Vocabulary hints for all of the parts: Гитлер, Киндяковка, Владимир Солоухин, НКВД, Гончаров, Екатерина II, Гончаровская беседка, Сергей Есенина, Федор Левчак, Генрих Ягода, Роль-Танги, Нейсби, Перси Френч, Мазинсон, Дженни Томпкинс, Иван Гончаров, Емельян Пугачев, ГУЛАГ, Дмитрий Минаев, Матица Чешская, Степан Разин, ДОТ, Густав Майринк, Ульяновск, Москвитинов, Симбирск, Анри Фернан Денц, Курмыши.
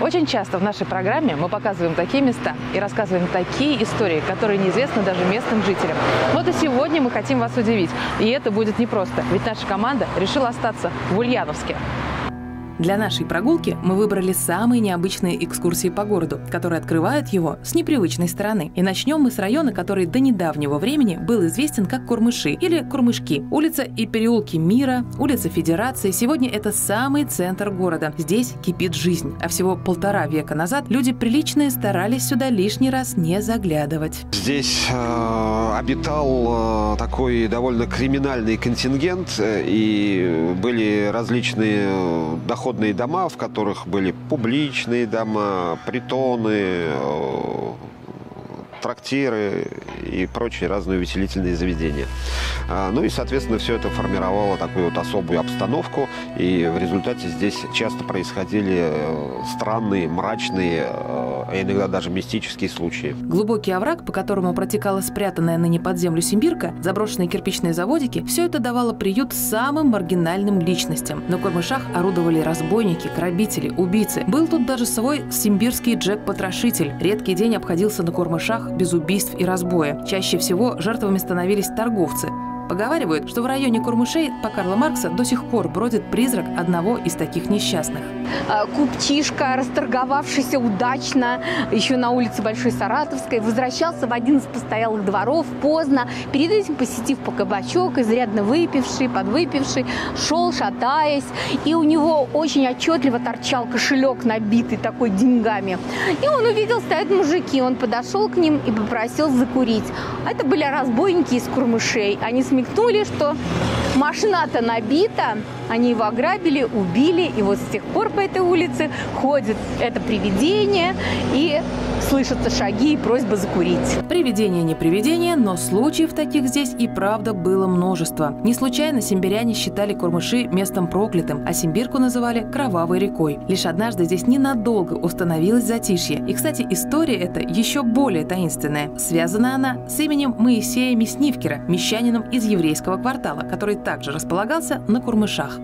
Очень часто в нашей программе мы показываем такие места и рассказываем такие истории, которые неизвестны даже местным жителям. Вот и сегодня мы хотим вас удивить. И это будет непросто, ведь наша команда решила остаться в Ульяновске. Для нашей прогулки мы выбрали самые необычные экскурсии по городу, которые открывают его с непривычной стороны. И начнем мы с района, который до недавнего времени был известен как Курмыши или Курмышки. Улица и переулки Мира, улица Федерации. Сегодня это самый центр города. Здесь кипит жизнь. А всего 1,5 века назад люди приличные старались сюда лишний раз не заглядывать. Здесь обитал такой довольно криминальный контингент, и были различные доходы. Дома, в которых были публичные дома, притоны, трактиры и прочие разные увеселительные заведения. Ну и, соответственно, все это формировало такую вот особую обстановку, и в результате здесь часто происходили странные, мрачные, иногда даже мистические случаи. Глубокий овраг, по которому протекала спрятанная ныне под землю Симбирка, заброшенные кирпичные заводики – все это давало приют самым маргинальным личностям. На Курмышах орудовали разбойники, грабители, убийцы. Был тут даже свой симбирский Джек-потрошитель. Редкий день обходился на Курмышах без убийств и разбоя. Чаще всего жертвами становились торговцы. Поговаривают, что в районе Курмышей по Карла Маркса до сих пор бродит призрак одного из таких несчастных. Купчишка, расторговавшийся удачно еще на улице Большой Саратовской, возвращался в один из постоялых дворов поздно, перед этим посетив по кабачок, изрядно выпивший, подвыпивший, шел, шатаясь, и у него очень отчетливо торчал кошелек, набитый такой деньгами. И он увидел, стоят мужики, он подошел к ним и попросил закурить. Это были разбойники из Курмышей. Они смекнули, что машина-то набита, они его ограбили, убили, и вот с тех пор по этой улице ходит это привидение, и слышатся шаги и просьба закурить. Привидение не привидение, но случаев таких здесь и правда было множество. Не случайно симбиряне считали Курмыши местом проклятым, а Симбирку называли Кровавой рекой. Лишь однажды здесь ненадолго установилось затишье. И, кстати, история эта еще более таинственная. Связана она с именем Моисея Мяснивкера, мещанином из еврейского квартала, который также располагался на Курмышах.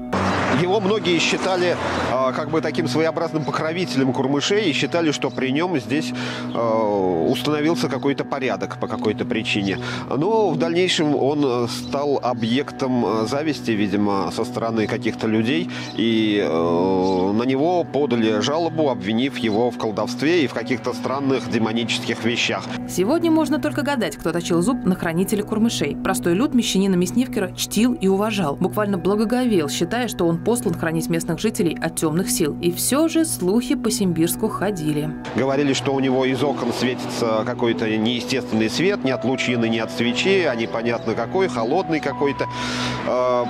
Его многие считали как бы таким своеобразным покровителем Курмышей и считали, что при нем здесь установился какой-то порядок по какой-то причине. Но в дальнейшем он стал объектом зависти, видимо, со стороны каких-то людей, и на него подали жалобу, обвинив его в колдовстве и в каких-то странных демонических вещах. Сегодня можно только гадать, кто точил зуб на хранителя Курмышей. Простой люд мещанина Мяснивкера чтил и уважал, буквально благоговел, считая, что он послан хранить местных жителей от темных сил. И все же слухи по Симбирску ходили. Говорили, что у него из окон светится какой-то неестественный свет, не от лучины, не от свечи, а непонятно какой, холодный какой-то.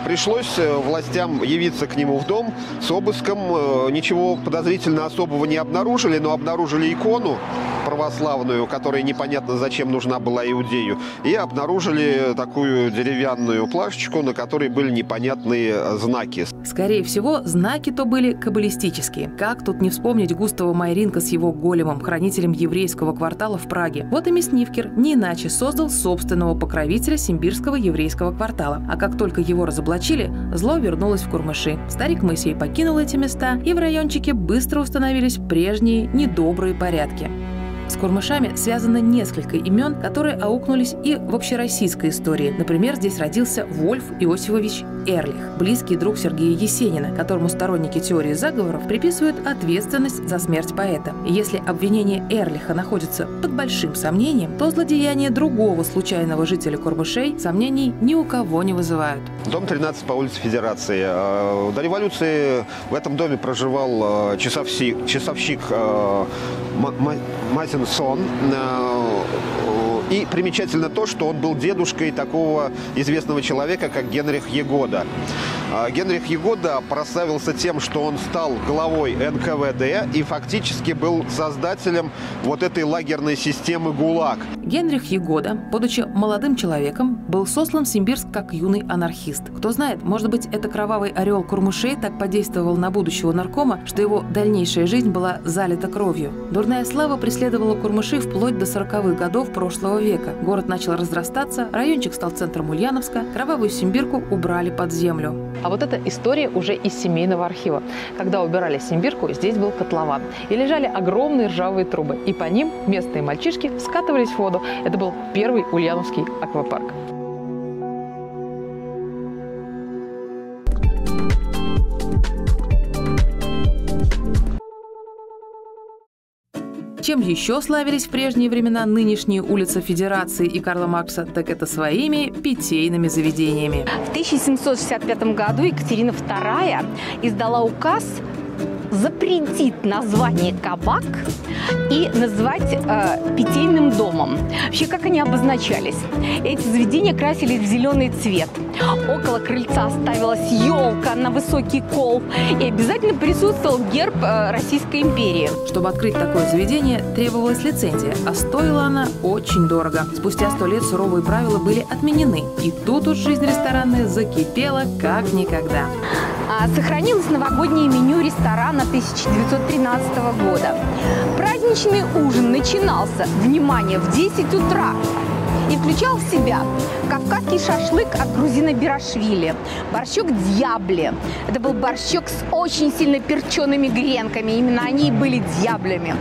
Пришлось властям явиться к нему в дом с обыском. Ничего подозрительно особого не обнаружили, но обнаружили икону православную, которая непонятно зачем нужна была иудею, и обнаружили такую деревянную плашечку, на которой были непонятные знаки. Скорее всего, знаки то были каббалистические. Как тут не вспомнить Густава Майринка с его големом, хранителем еврейского квартала в Праге? Вот и Мяснивкер не иначе создал собственного покровителя симбирского еврейского квартала. А как только его разоблачили, зло вернулось в Курмыши. Старик Моисей покинул эти места, и в райончике быстро установились прежние недобрые порядки. С Курмышами связано несколько имен, которые аукнулись и в общероссийской истории. Например, здесь родился Вольф Иосифович Эрлих, близкий друг Сергея Есенина, которому сторонники теории заговоров приписывают ответственность за смерть поэта. И если обвинение Эрлиха находится под большим сомнением, то злодеяния другого случайного жителя Курмышей сомнений ни у кого не вызывают. Дом 13 по улице Федерации. До революции в этом доме проживал часовщик Мазинсон. И примечательно то, что он был дедушкой такого известного человека, как Генрих Ягода. Генрих Ягода прославился тем, что он стал главой НКВД и фактически был создателем вот этой лагерной системы ГУЛАГ. Генрих Ягода, будучи молодым человеком, был сослан в Симбирск как юный анархист. Кто знает, может быть, это кровавый орел Курмышей так подействовал на будущего наркома, что его дальнейшая жизнь была залита кровью. Дурная слава преследовала Курмыши вплоть до 40-х годов прошлого века. Город начал разрастаться, райончик стал центром Ульяновска, кровавую Симбирку убрали под землю. А вот эта история уже из семейного архива. Когда убирали Симбирку, здесь был котлован. И лежали огромные ржавые трубы. И по ним местные мальчишки скатывались в воду. Это был первый ульяновский аквапарк. Чем еще славились в прежние времена нынешние улицы Федерации и Карла Маркса, так это своими питейными заведениями. В 1765 году Екатерина II издала указ, запретит название «кабак» и назвать питейным домом. Вообще, как они обозначались? Эти заведения красились в зеленый цвет. Около крыльца ставилась елка на высокий кол. И обязательно присутствовал герб Российской империи. Чтобы открыть такое заведение, требовалась лицензия, а стоила она очень дорого. Спустя 100 лет суровые правила были отменены. И тут уж жизнь ресторанная закипела как никогда. Сохранилось новогоднее меню ресторана 1913 года. Праздничный ужин начинался, внимание, в 10 утра и включал в себя кавказский шашлык от грузина Берашвили, борщок дьябли. Это был борщок с очень сильно перчеными гренками, именно они и были дьяблями.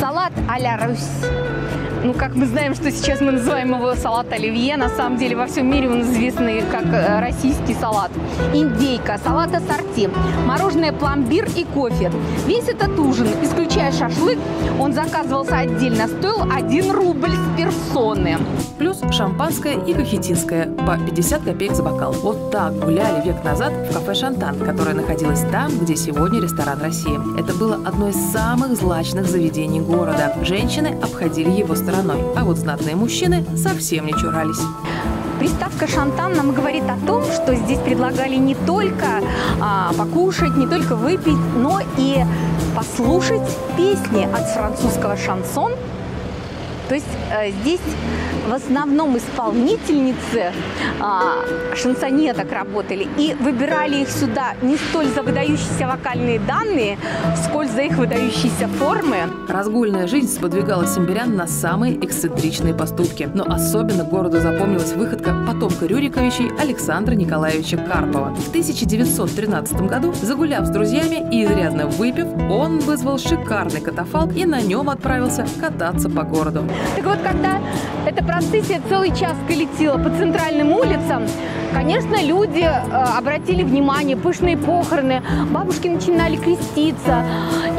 Салат а-ля Русь. Ну, как мы знаем, что сейчас мы называем его салат оливье, на самом деле во всем мире он известный как российский салат. Индейка, салат ассорти, мороженое пломбир и кофе. Весь этот ужин, исключая шашлык, он заказывался отдельно, стоил 1 рубль с персоны. Плюс шампанское и кахетинское по 50 копеек за бокал. Вот так гуляли век назад в кафе «Шантан», которое находилось там, где сегодня ресторан России. Это было одно из самых злачных заведений города. Женщины обходили его стороной. А вот знатные мужчины совсем не чурались. Приставка «Шантан» нам говорит о том, что здесь предлагали не только покушать, не только выпить, но и послушать песни от французского «шансон». То есть здесь в основном исполнительницы шансонеток работали и выбирали их сюда не столь за выдающиеся вокальные данные, сколь за их выдающиеся формы. Разгульная жизнь сподвигала симбирян на самые эксцентричные поступки. Но особенно городу запомнилась выходка потомка Рюриковичей Александра Николаевича Карпова. В 1913 году, загуляв с друзьями и изрядно выпив, он вызвал шикарный катафалк и на нем отправился кататься по городу. Так вот, когда эта процессия целый час колесила по центральным улицам, конечно, люди обратили внимание, пышные похороны, бабушки начинали креститься.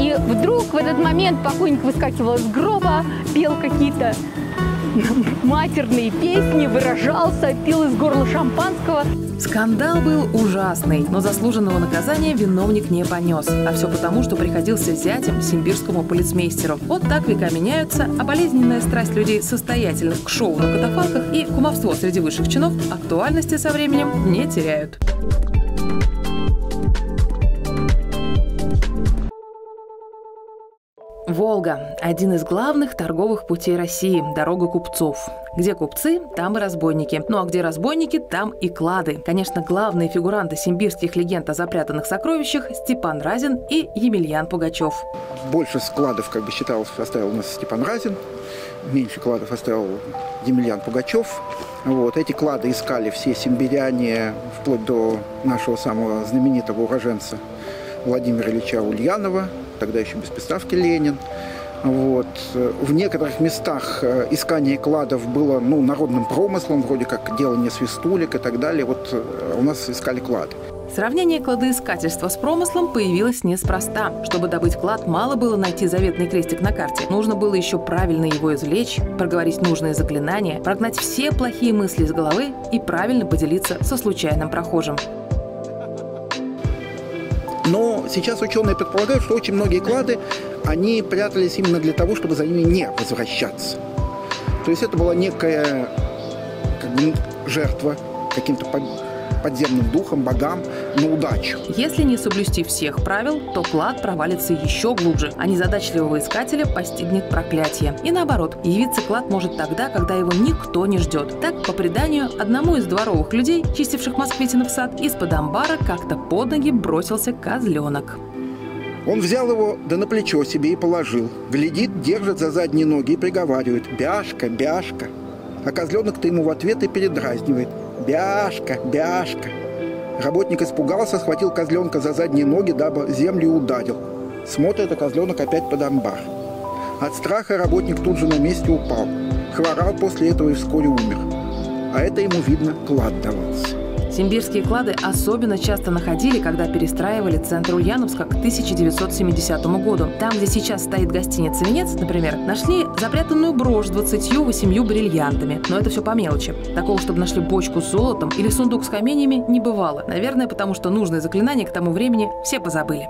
И вдруг в этот момент покойник выскакивал из гроба, пел какие-то матерные песни, выражался, пил из горла шампанского. Скандал был ужасный, но заслуженного наказания виновник не понес. А все потому, что приходился зятем симбирскому полицмейстеру. Вот так века меняются, а болезненная страсть людей состоятельных к шоу на катафалках и кумовство среди высших чинов актуальности со временем не теряют. Волга – один из главных торговых путей России, дорога купцов. Где купцы, там и разбойники. Ну а где разбойники, там и клады. Конечно, главные фигуранты симбирских легенд о запрятанных сокровищах – Степан Разин и Емельян Пугачев. Больше складов, как бы считалось, оставил у нас Степан Разин, меньше кладов оставил Емельян Пугачев. Вот. Эти клады искали все симбиряне, вплоть до нашего самого знаменитого уроженца Владимира Ильича Ульянова, тогда еще без приставки «Ленин». Вот. В некоторых местах искание кладов было, ну, народным промыслом, вроде как делание свистулек и так далее. Вот у нас искали клады. Сравнение кладоискательства с промыслом появилось неспроста. Чтобы добыть клад, мало было найти заветный крестик на карте. Нужно было еще правильно его извлечь, проговорить нужные заклинания, прогнать все плохие мысли из головы и правильно поделиться со случайным прохожим. Но сейчас ученые предполагают, что очень многие клады, они прятались именно для того, чтобы за ними не возвращаться. То есть это была некая, как бы, жертва каким-то подземным духом, богам, на удачу. Если не соблюсти всех правил, то клад провалится еще глубже, а незадачливого искателя постигнет проклятие. И наоборот, явиться клад может тогда, когда его никто не ждет. Так, по преданию, одному из дворовых людей, чистивших москвитинов сад, из-под амбара как-то под ноги бросился козленок. Он взял его, да на плечо себе и положил. Глядит, держит за задние ноги и приговаривает: «Бяшка, бяшка». А козленок-то ему в ответ и передразнивает: «Бяшка, бяшка». Работник испугался, схватил козленка за задние ноги, дабы землю ударил. Смотрит, а козленок опять под амбар. От страха работник тут же на месте упал. Хворал после этого и вскоре умер. А это ему, видно, клад давался. Симбирские клады особенно часто находили, когда перестраивали центр Ульяновска к 1970 году. Там, где сейчас стоит гостиница «Венец», например, нашли запрятанную брошь с 28 бриллиантами. Но это все по мелочи. Такого, чтобы нашли бочку с золотом или сундук с каменями, не бывало. Наверное, потому что нужные заклинания к тому времени все позабыли.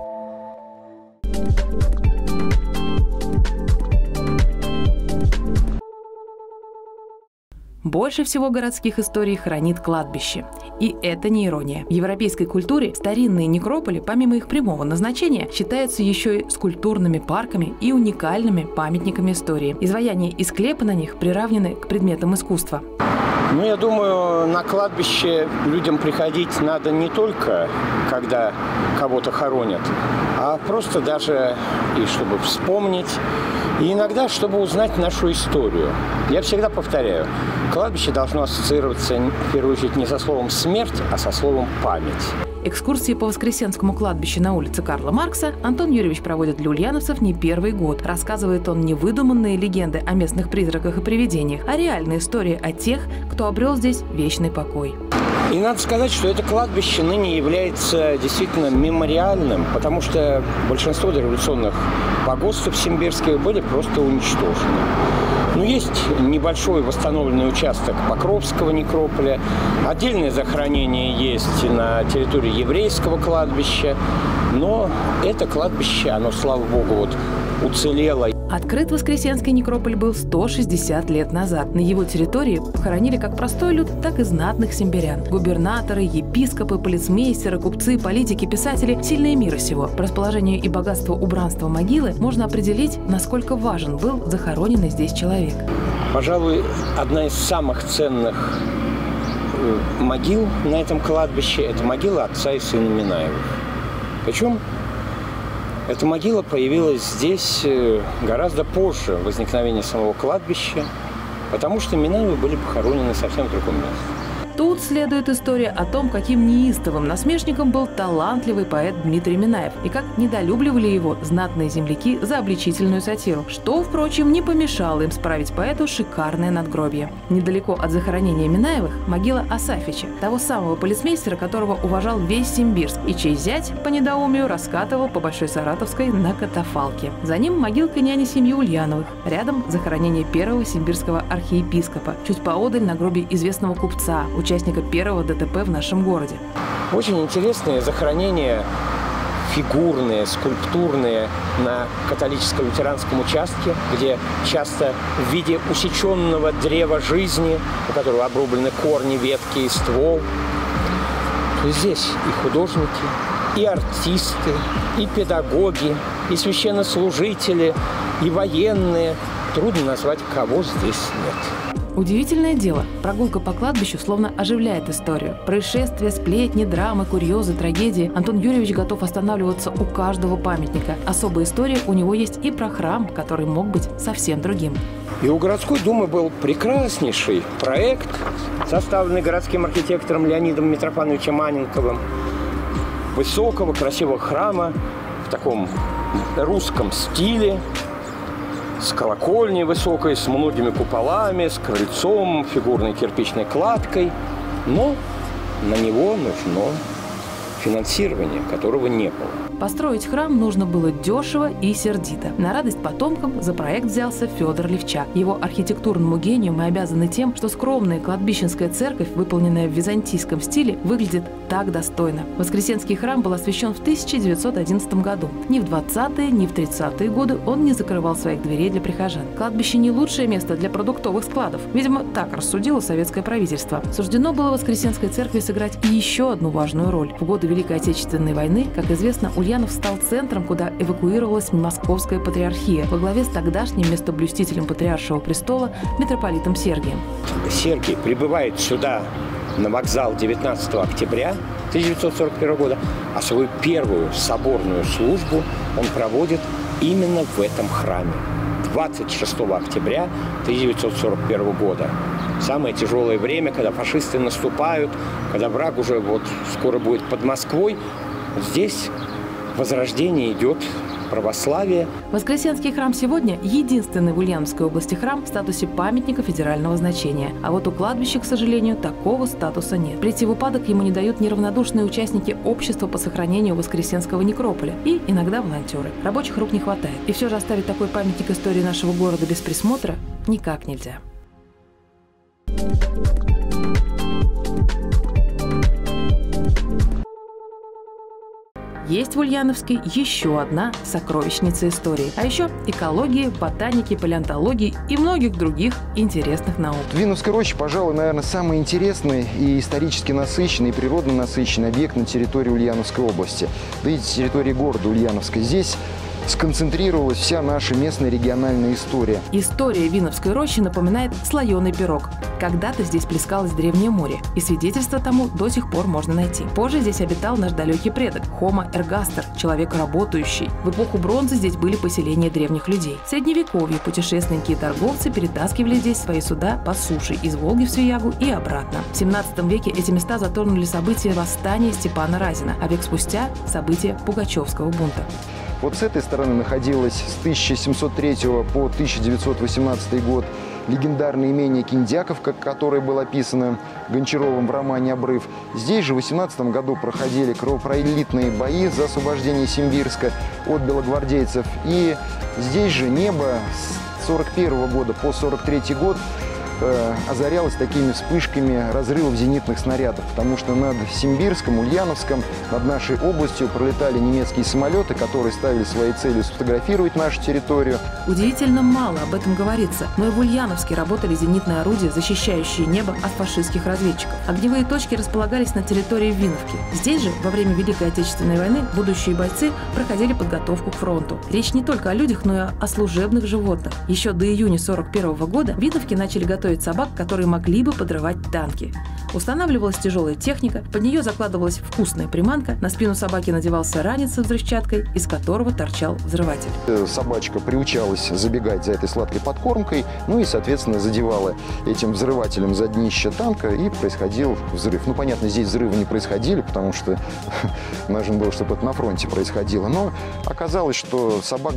Больше всего городских историй хранит кладбище. И это не ирония. В европейской культуре старинные некрополи, помимо их прямого назначения, считаются еще и скульптурными парками и уникальными памятниками истории. Изваяния и склепы на них приравнены к предметам искусства. Ну, я думаю, на кладбище людям приходить надо не только, когда кого-то хоронят, а просто даже и чтобы вспомнить, и иногда, чтобы узнать нашу историю. Я всегда повторяю, кладбище должно ассоциироваться, в первую очередь, не со словом «смерть», а со словом «память». Экскурсии по Воскресенскому кладбищу на улице Карла Маркса Антон Юрьевич проводит для ульяновцев не первый год. Рассказывает он не выдуманные легенды о местных призраках и привидениях, а реальные истории о тех, кто обрел здесь вечный покой. И надо сказать, что это кладбище ныне является действительно мемориальным, потому что большинство дореволюционных погостов симбирских были просто уничтожены. Но есть небольшой восстановленный участок Покровского некрополя, отдельное захоронение есть на территории еврейского кладбища, но это кладбище, оно, слава богу, вот уцелело. Открыт Воскресенский некрополь был 160 лет назад. На его территории хоронили как простой люд, так и знатных симбирян. Губернаторы, епископы, полицмейстеры, купцы, политики, писатели – сильные мира сего. По расположению и богатству убранства могилы можно определить, насколько важен был захороненный здесь человек. Пожалуй, одна из самых ценных могил на этом кладбище – это могила отца и сына Минаевых. Причем эта могила появилась здесь гораздо позже возникновения самого кладбища, потому что Минаевы были похоронены совсем в другом месте. Тут следует история о том, каким неистовым насмешником был талантливый поэт Дмитрий Минаев и как недолюбливали его знатные земляки за обличительную сатиру, что, впрочем, не помешало им справить поэту шикарное надгробие. Недалеко от захоронения Минаевых могила Асафича, того самого полицмейстера, которого уважал весь Симбирск и чей зять по недоумию раскатывал по Большой Саратовской на катафалке. За ним могилка няни семьи Ульяновых, рядом захоронение первого симбирского архиепископа, чуть поодаль надгробие известного купца, участника первого ДТП в нашем городе. Очень интересные захоронения фигурные, скульптурные на католическом ветеранском участке, где часто в виде усеченного древа жизни, у которого обрублены корни, ветки и ствол. Здесь и художники, и артисты, и педагоги, и священнослужители, и военные. Трудно назвать, кого здесь нет. Удивительное дело, прогулка по кладбищу словно оживляет историю. Происшествия, сплетни, драмы, курьезы, трагедии. Антон Юрьевич готов останавливаться у каждого памятника. Особая история у него есть и про храм, который мог быть совсем другим. И у городской думы был прекраснейший проект, составленный городским архитектором Леонидом Митрофановичем Анненковым. Высокого, красивого храма в таком русском стиле. С колокольней высокой, с многими куполами, с крыльцом, фигурной кирпичной кладкой. Но на него нужно финансирование, которого не было. Построить храм нужно было дешево и сердито. На радость потомкам за проект взялся Федор Левчак. Его архитектурному гению мы обязаны тем, что скромная кладбищенская церковь, выполненная в византийском стиле, выглядит так достойно. Воскресенский храм был освящен в 1911 году. Ни в 20-е, ни в 30-е годы он не закрывал своих дверей для прихожан. Кладбище не лучшее место для продуктовых складов. Видимо, так рассудило советское правительство. Суждено было Воскресенской церкви сыграть еще одну важную роль. В годы Великой Отечественной войны, как известно, Ульянов стал центром, куда эвакуировалась Московская патриархия во главе с тогдашним местоблюстителем патриаршего престола митрополитом Сергием. Сергий прибывает сюда на вокзал 19 октября 1941 года, а свою первую соборную службу он проводит именно в этом храме. 26 октября 1941 года. Самое тяжелое время, когда фашисты наступают, когда враг уже вот скоро будет под Москвой. Здесь возрождение идет православие. Воскресенский храм сегодня – единственный в Ульяновской области храм в статусе памятника федерального значения. А вот у кладбища, к сожалению, такого статуса нет. Прийти в упадок ему не дают неравнодушные участники общества по сохранению Воскресенского некрополя и иногда волонтеры. Рабочих рук не хватает. И все же оставить такой памятник истории нашего города без присмотра никак нельзя. Есть в Ульяновске еще одна сокровищница истории, а еще экологии, ботаники, палеонтологии и многих других интересных наук. Винновская роща, пожалуй, наверное, самый интересный и исторически насыщенный, и природно насыщенный объект на территории Ульяновской области. Видите, территория города Ульяновска здесь сконцентрировалась вся наша местная региональная история. История Винновской рощи напоминает слоеный пирог. Когда-то здесь плескалось древнее море, и свидетельства тому до сих пор можно найти. Позже здесь обитал наш далекий предок – Homo ergaster, человек работающий. В эпоху бронзы здесь были поселения древних людей. В средневековье путешественники и торговцы перетаскивали здесь свои суда по суше из Волги в Свиягу и обратно. В 17 веке эти места затронули события восстания Степана Разина, а век спустя – события Пугачевского бунта. Вот с этой стороны находилась с 1703 по 1918 год легендарное имение Киндяковка, которое было описано Гончаровым в романе «Обрыв». Здесь же в 18 году проходили кровопролитные бои за освобождение Симбирска от белогвардейцев. И здесь же небо с 41 года по 43 год озарялась такими вспышками разрывов зенитных снарядов, потому что над Симбирском, Ульяновском, над нашей областью пролетали немецкие самолеты, которые ставили своей целью сфотографировать нашу территорию. Удивительно мало об этом говорится, но и в Ульяновске работали зенитные орудия, защищающие небо от фашистских разведчиков. Огневые точки располагались на территории Винновки. Здесь же во время Великой Отечественной войны будущие бойцы проходили подготовку к фронту. Речь не только о людях, но и о служебных животных. Еще до июня 1941 года Винновки начали готовить собак, которые могли бы подрывать танки. Устанавливалась тяжелая техника, под нее закладывалась вкусная приманка, на спину собаки надевался ранец со взрывчаткой, из которого торчал взрыватель. Собачка приучалась забегать за этой сладкой подкормкой, ну и, соответственно, задевала этим взрывателем за днище танка, и происходил взрыв. Ну, понятно, здесь взрывы не происходили, потому что нужно было, чтобы это на фронте происходило, но оказалось, что собак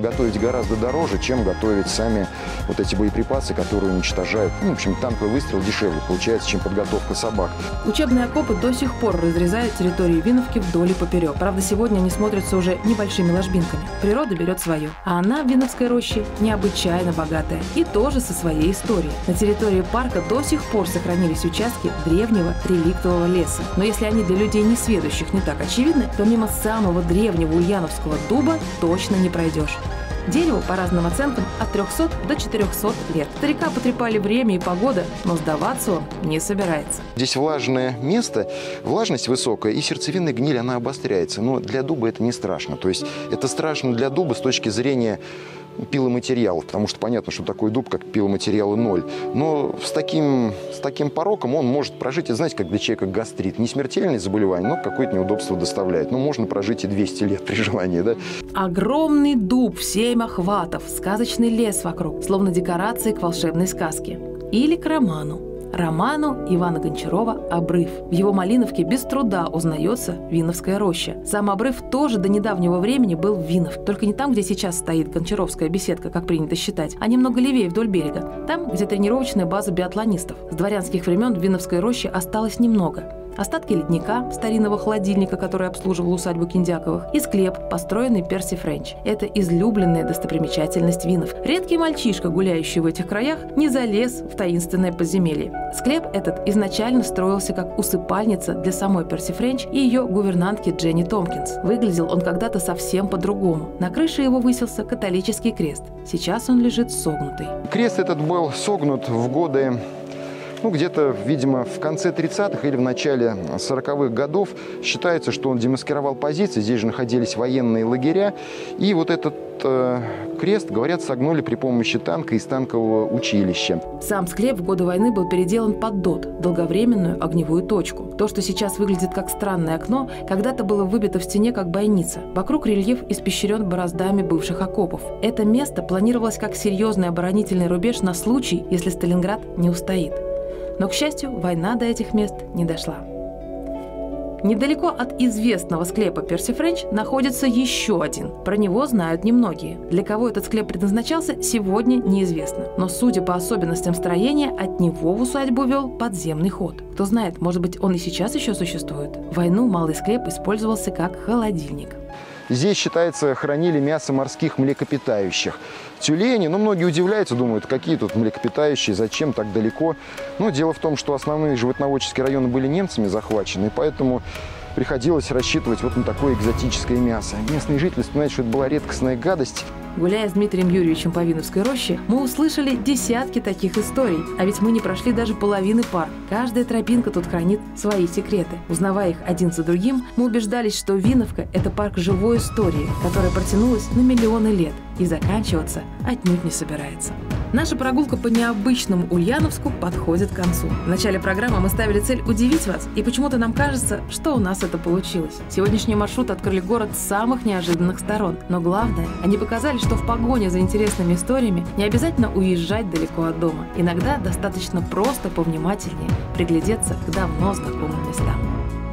готовить гораздо дороже, чем готовить сами вот эти боеприпасы, которые уничтожают. Ну, в общем, танковый выстрел дешевле получается, чем подготовка собак. Учебные окопы до сих пор разрезают территорию Винновки вдоль и поперек. Правда, сегодня они смотрятся уже небольшими ложбинками. Природа берет свое. А она в Винновской роще необычайно богатая. И тоже со своей историей. На территории парка до сих пор сохранились участки древнего реликтового леса. Но если они для людей несведущих не так очевидны, то мимо самого древнего ульяновского дуба точно не пройдешь. Дереву, по разным оценкам, от 300 до 400 лет. Старика потрепали время и погода, но сдаваться он не собирается. Здесь влажное место, влажность высокая, и сердцевинная гниль, она обостряется. Но для дуба это не страшно. То есть это страшно для дуба с точки зрения пиломатериалов, потому что понятно, что такой дуб, как пиломатериалы, ноль. Но с таким пороком он может прожить, это, знаете, как для человека гастрит. Не смертельное заболевание, но какое-то неудобство доставляет. Но можно прожить и 200 лет при желании, да? Огромный дуб в 7 охватов, сказочный лес вокруг, словно декорации к волшебной сказке. Или к роману. Роману Ивана Гончарова «Обрыв». В его Малиновке без труда узнается Винновская роща. Сам обрыв тоже до недавнего времени был в Винновке. Только не там, где сейчас стоит Гончаровская беседка, как принято считать, а немного левее вдоль берега. Там, где тренировочная база биатлонистов. С дворянских времен в Винновской роще осталось немного. Остатки ледника, старинного холодильника, который обслуживал усадьбу Киндяковых, и склеп, построенный Перси Френч. Это излюбленная достопримечательность Виннов. Редкий мальчишка, гуляющий в этих краях, не залез в таинственное подземелье. Склеп этот изначально строился как усыпальница для самой Перси Френч и ее гувернантки Дженни Томпкинс. Выглядел он когда-то совсем по-другому. На крыше его высился католический крест. Сейчас он лежит согнутый. Крест этот был согнут в годы Ну, где-то, видимо, в конце 30-х или в начале 40-х годов считается, что он демаскировал позиции. Здесь же находились военные лагеря. И вот этот крест, говорят, согнули при помощи танка из танкового училища. Сам склеп в годы войны был переделан под ДОТ – долговременную огневую точку. То, что сейчас выглядит как странное окно, когда-то было выбито в стене как бойница. Вокруг рельеф испещрен бороздами бывших окопов. Это место планировалось как серьезный оборонительный рубеж на случай, если Сталинград не устоит. Но, к счастью, война до этих мест не дошла. Недалеко от известного склепа Перси Френч находится еще один. Про него знают немногие. Для кого этот склеп предназначался, сегодня неизвестно. Но, судя по особенностям строения, от него в усадьбу вел подземный ход. Кто знает, может быть, он и сейчас еще существует. В войну малый склеп использовался как холодильник. Здесь, считается, хранили мясо морских млекопитающих. Тюлени, но многие удивляются, думают, какие тут млекопитающие, зачем так далеко. Но дело в том, что основные животноводческие районы были немцами захвачены, и поэтому приходилось рассчитывать вот на такое экзотическое мясо. Местные жители вспоминают, что это была редкостная гадость. Гуляя с Дмитрием Юрьевичем по Винновской роще, мы услышали десятки таких историй. А ведь мы не прошли даже половины парка. Каждая тропинка тут хранит свои секреты. Узнавая их один за другим, мы убеждались, что Винновка – это парк живой истории, которая протянулась на миллионы лет и заканчиваться отнюдь не собирается. Наша прогулка по необычному Ульяновску подходит к концу. В начале программы мы ставили цель удивить вас, и почему-то нам кажется, что у нас это получилось. Сегодняшний маршрут открыли город с самых неожиданных сторон. Но главное, они показали, что в погоне за интересными историями не обязательно уезжать далеко от дома. Иногда достаточно просто повнимательнее приглядеться к давно знакомым местам.